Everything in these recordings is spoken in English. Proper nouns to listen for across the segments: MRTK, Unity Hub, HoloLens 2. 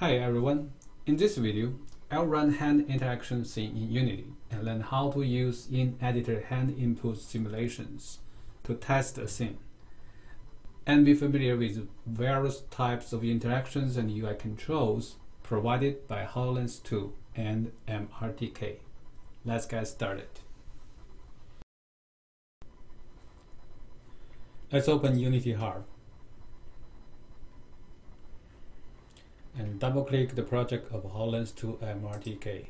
Hi everyone, in this video, I'll run hand interaction scene in Unity and learn how to use in-editor hand input simulations to test a scene and be familiar with various types of interactions and UI controls provided by HoloLens 2 and MRTK. Let's get started. Let's open Unity Hub and double-click the project of HoloLens 2 MRTK.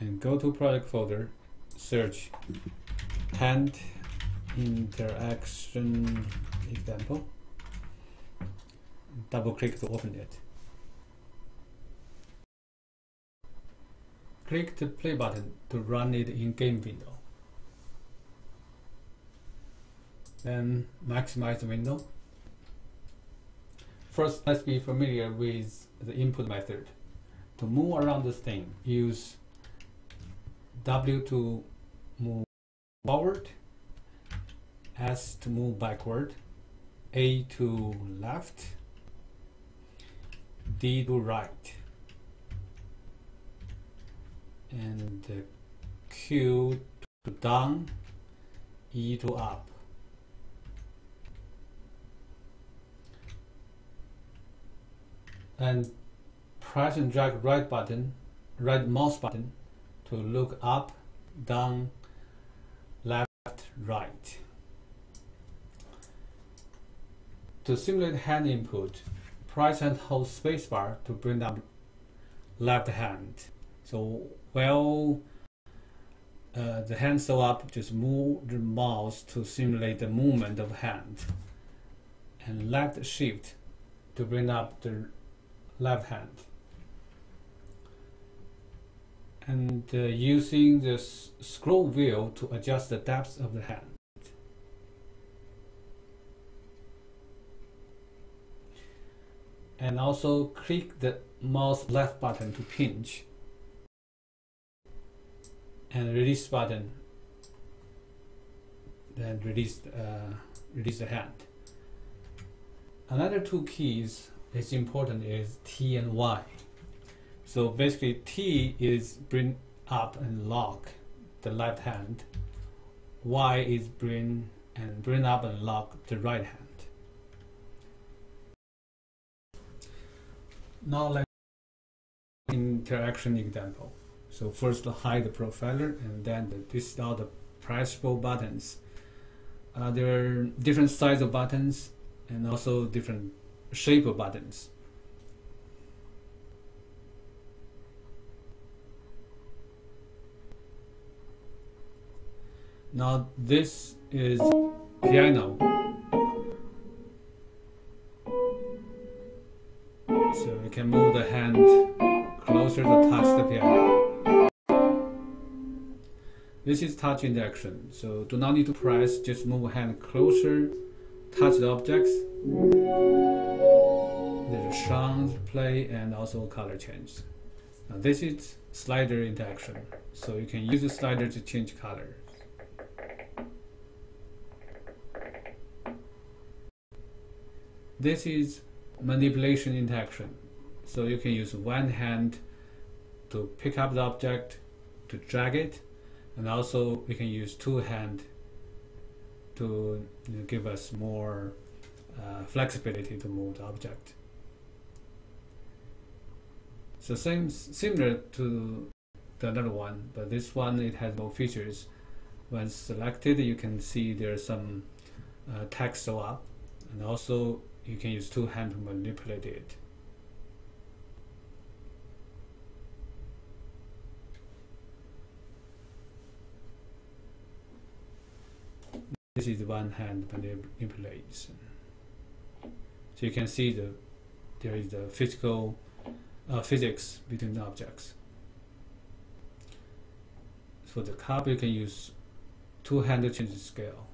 And go to project folder, search hand interaction example. Double-click to open it. Click the play button to run it in game window. Then maximize the window. First, let's be familiar with the input method. To move around the thing, use W to move forward, S to move backward, A to left, D to right, and Q to down, E to up. And press and drag right mouse button to look up, down, left, right. To simulate hand input, press and hold spacebar to bring up left hand. So while the hand show up, just move the mouse to simulate the movement of hand, and left shift to bring up the left hand. And using the scroll wheel to adjust the depth of the hand. And also click the mouse left button to pinch and release button, then release the hand. Another two keys it's important is T and Y. So basically T is bring up and lock the left hand. Y is bring up and lock the right hand. Now let's interaction example. So first hide the profiler and then list out the pressable buttons. There are different size of buttons and also different shape of buttons. Now this is piano. So you can move the hand closer to touch the piano. This is touch interaction. So do not need to press, just move hand closer, touch the objects. There's a sound play and also color change. Now this is slider interaction. So you can use the slider to change color. This is manipulation interaction. So you can use one hand to pick up the object, to drag it, and also you can use two hands to give us more flexibility to move the object. So similar to the other one, but this one it has more features. When selected, you can see there's some text show up, and also you can use two hands to manipulate it. This is one hand manipulation. So you can see there is the physical physics between the objects. For the cup, you can use two hands to change the scale.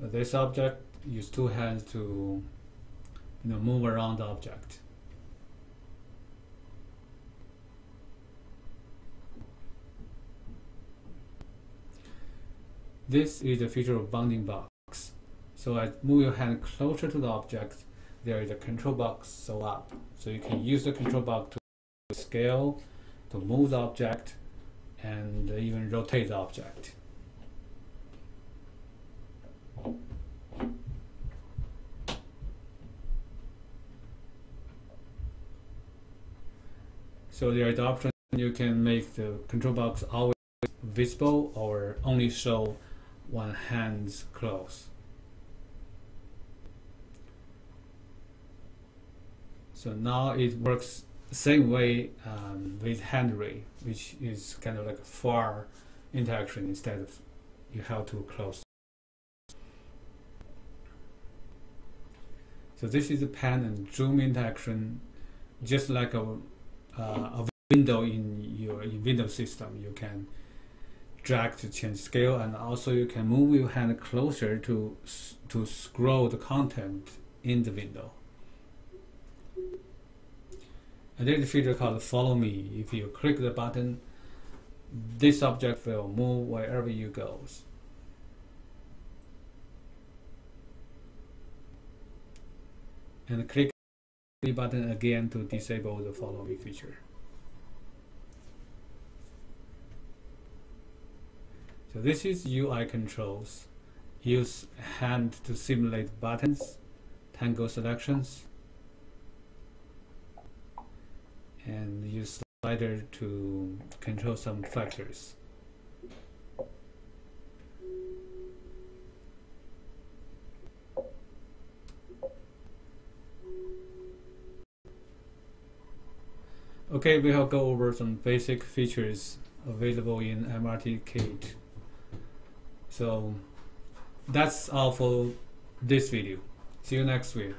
This object, use two hands to move around the object. This is the feature of bounding box. So as move your hand closer to the object, there is a control box so up. So you can use the control box to scale, to move the object, and even rotate the object. So there is the option you can make the control box always visible or only show when hands close. So now it works the same way with hand ray, which is kind of like a far interaction instead of you have to close. So this is a pan and zoom interaction, just like a window in your Windows system. You can drag to change scale, and also you can move your hand closer to scroll the content in the window. And there's a feature called Follow Me. If you click the button, this object will move wherever you go. And click the button again to disable the Follow Me feature. So this is UI controls. Use hand to simulate buttons, tangle selections, and use slider to control some factors. Okay, we will go over some basic features available in MRTK. So that's all for this video. See you next week.